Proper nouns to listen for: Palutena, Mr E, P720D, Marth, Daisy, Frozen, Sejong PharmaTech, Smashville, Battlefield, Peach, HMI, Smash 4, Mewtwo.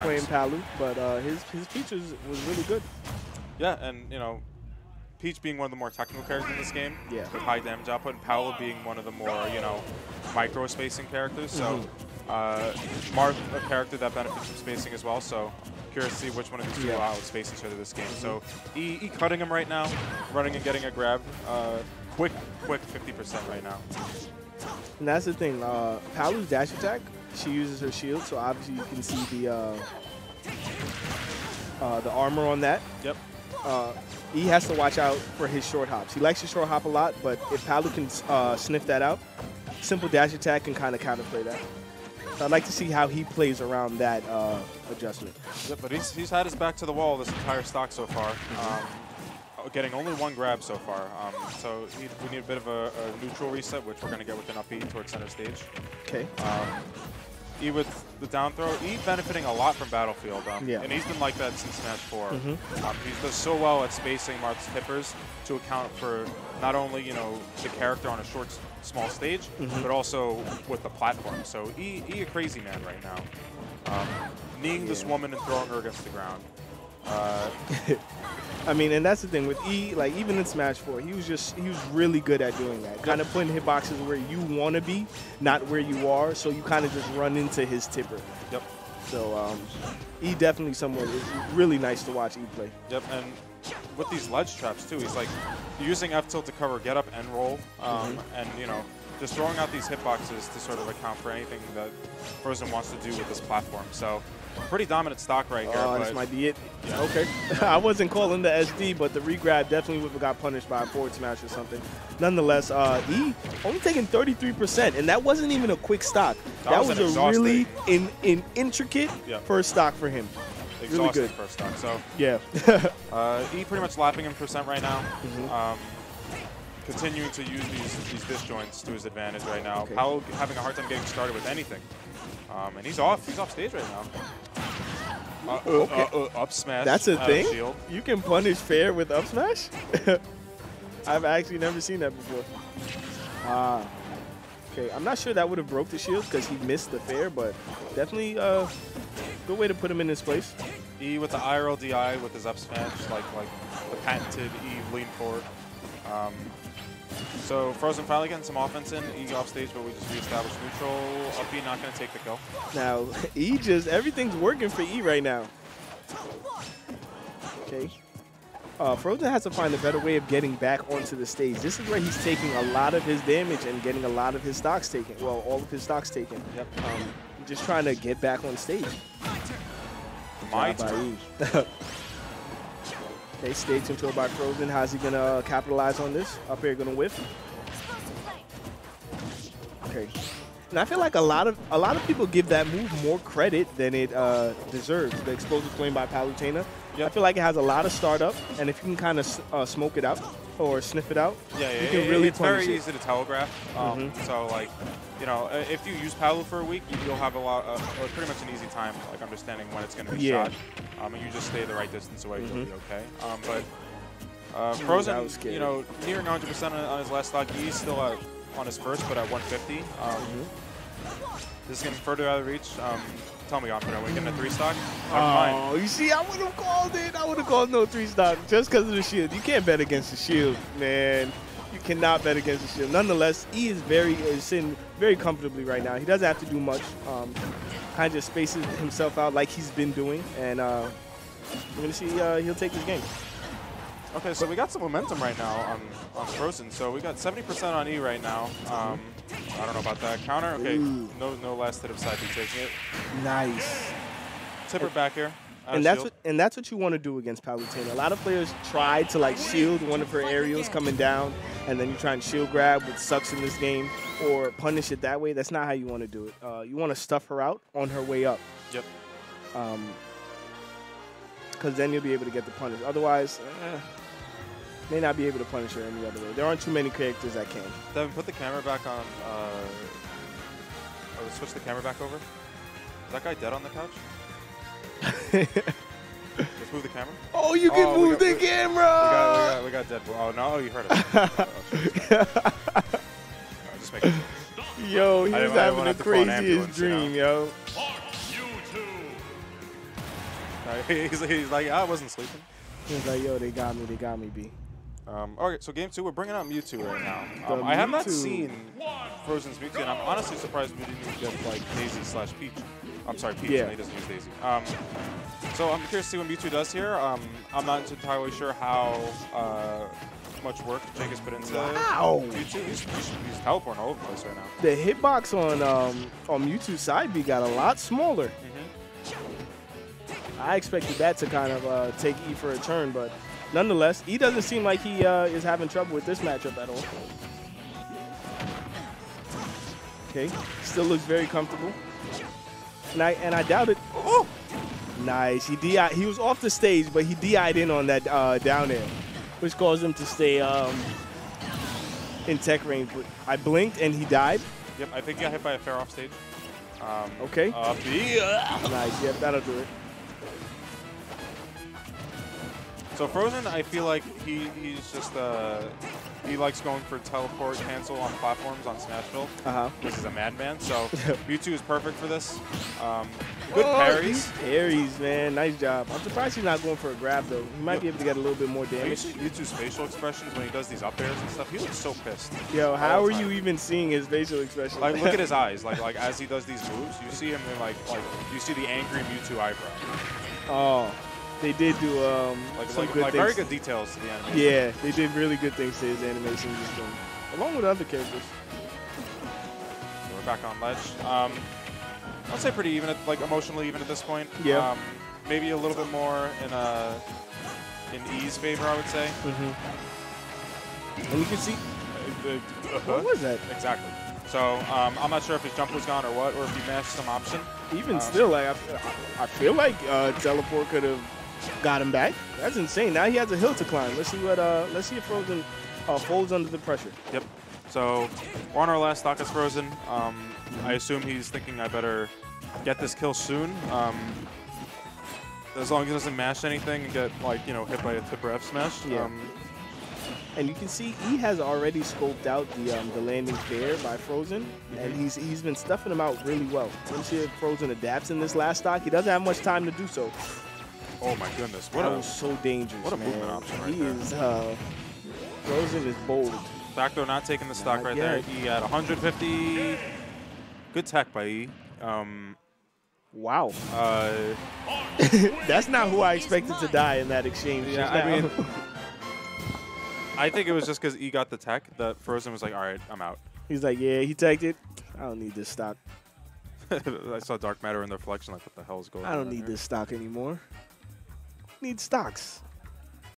playing Palu, but his Peach was really good. Yeah, and you know, Peach being one of the more technical characters in this game, yeah, with high damage output, and Palu being one of the more, you know, micro spacing characters. So Marth, a character that benefits from spacing as well. So curious to see which one of these two will outpace each other this game. So E cutting him right now, running and getting a grab, quick 50% right now. And that's the thing, Palu's dash attack. She uses her shield, so obviously you can see the armor on that. Yep. He has to watch out for his short hops. He likes to short hop a lot, but if Palu can sniff that out, simple dash attack can kind of counterplay that. So I'd like to see how he plays around that adjustment. Yeah, but he's had his back to the wall this entire stock so far. Getting only one grab so far. So we need a bit of a neutral reset, which we're going to get with an up E towards center stage. Okay. E with the down throw. E benefiting a lot from Battlefield. And he's been like that since Smash 4. He does so well at spacing Marth's hippers to account for not only, you know, the character on a short, small stage, but also with the platform. So E a crazy man right now. Kneeing this woman and throwing her against the ground. I mean, and that's the thing with E, like even in Smash 4, he was really good at doing that. Kind of putting hitboxes where you want to be, not where you are, so you kind of just run into his tipper. Yep. So E definitely somewhere really nice to watch E play. Yep, and with these ledge traps too, he's like using F tilt to cover get up and roll, and you know, just throwing out these hitboxes to sort of account for anything that Frozen wants to do with this platform. So pretty dominant stock right here. Oh, this might be it. Yeah. Okay. I wasn't calling the SD, but the regrab definitely would have got punished by a forward smash or something. Nonetheless, E only taking 33%, and that wasn't even a quick stock. That was a really an intricate first stock for him. Really good first stock. So yeah. E pretty much lapping him percent right now. Continuing to use these disjoints to his advantage right now. Okay. Powell having a hard time getting started with anything. And he's off stage right now. Up smash. That's a thing? Shield. You can punish fair with up smash? I've actually never seen that before. Okay, I'm not sure that would have broke the shield because he missed the fair, but definitely a good way to put him in his place. E with the IRL DI with his up smash, like the patented E lean forward. So Frozen finally getting some offense in. E off stage, but we just reestablished neutral. Up E not going to take the kill. Now E just, everything's working for E right now. Okay. Frozen has to find a better way of getting back onto the stage. This is where he's taking a lot of his damage and getting a lot of his stocks taken. Well, all of his stocks taken. Yep. Just trying to get back on stage. My turn. Okay, stage control by Frozen. How's he gonna capitalize on this? Up here, gonna whiff. Okay, and I feel like a lot of people give that move more credit than it deserves. The explosive flame by Palutena. Yep. I feel like it has a lot of startup, and if you can kind of smoke it out or sniff it out, you can really punish it. It's very easy to telegraph. So like, you know, if you use Palu for a week, you'll have a lot, pretty much an easy time, like understanding when it's going to be shot. And you just stay the right distance away, you'll be okay. But Frozen, you know, nearing 100% on his last stock. He's still on his first, but at 150. This is getting further out of reach. Tell me, Opera, we're getting a three stock? Oh, you see, I would have called it. I would have called no three stock just because of the shield. You can't bet against the shield, man. You cannot bet against the shield. Nonetheless, E is sitting very comfortably right now. He doesn't have to do much. Kind of just spaces himself out like he's been doing, and we're gonna see he'll take this game. Okay, so we got some momentum right now on Frozen. So we got 70% on E right now. I don't know about that counter. Okay, no last hit of side B taking it. Nice. Tipper back here. And that's what you want to do against Palutena. A lot of players try to like shield one of her aerials coming down, and then you try and shield grab, which sucks in this game, or punish it that way. That's not how you want to do it. You want to stuff her out on her way up. Yep. Because then you'll be able to get the punish. Otherwise, may not be able to punish her any other way. There aren't too many characters that can. Devin, put the camera back on. Switch the camera back over. Is that guy dead on the couch? Let's move the camera. Oh, you can move the camera! We got Deadpool. Oh, no, you heard it. Right, just make it. Yo, he's having the craziest dream, yo. Right? He's like, I wasn't sleeping. He's like, yo, they got me, B. Okay, so game 2, we're bringing out Mewtwo right now. I have not seen Frozen's Mewtwo, and I'm honestly surprised we didn't even get, like, Daisy/Peach. I'm sorry, Peach, yeah. He doesn't use Daisy. So I'm curious to see what Mewtwo does here. I'm not entirely sure how much work Jake has put into Mewtwo. He's teleporting all over the place right now. The hitbox on Mewtwo's side B got a lot smaller. I expected that to kind of take E for a turn, but nonetheless, E doesn't seem like he is having trouble with this matchup at all. Okay, still looks very comfortable. And I doubt it. Oh! Nice. He was off the stage, but he DI'd in on that down air, which caused him to stay in tech range. I blinked and he died. Yep, I think he got hit by a fair off stage. Okay. B. Nice. Yep, that'll do it. So Frozen, I feel like he's just he likes going for teleport cancel on platforms on Smashville. This is a madman. So Mewtwo is perfect for this. Good parries. Parries, man, nice job. I'm surprised he's not going for a grab though. He might be able to get a little bit more damage. Mewtwo's facial expressions when he does these up airs and stuff, he looks so pissed. Yo, how are you even seeing his facial expression? Like, look at his eyes. Like as he does these moves, you see him in like you see the angry Mewtwo eyebrow. Oh. They did do some good things. Very good details to the animation. Yeah, they did really good things to his animation this game, along with other characters. So we're back on ledge. I'd say pretty even, like emotionally even at this point. Yeah. Maybe a little bit more in E's favor, I would say. And you can see. What was that? Exactly. So I'm not sure if his jump was gone or what, or if he mashed some option. Even still, like I feel like teleport could have got him back. That's insane. Now he has a hill to climb. Let's see what let's see if Frozen folds under the pressure. Yep. So we're on our last stock as Frozen. I assume he's thinking I better get this kill soon. As long as he doesn't mash anything and get hit by a tipper F smash. Yeah. And you can see he has already scoped out the landing fair by Frozen, and he's been stuffing him out really well. Let's see if Frozen adapts in this last stock. He doesn't have much time to do so. Oh my goodness! That was so dangerous. What a movement option right there. He is Frozen is bold. Facto not taking the stock right there. E at 150. Good tech by E. Wow. That's not who I expected to die in that exchange. Yeah, I mean. I think it was just because E got the tech that Frozen was like, all right, I'm out. He's like, yeah, he tagged it. I don't need this stock. I saw dark matter in the reflection. Like, what the hell is going on? I don't need this stock anymore. Need stocks.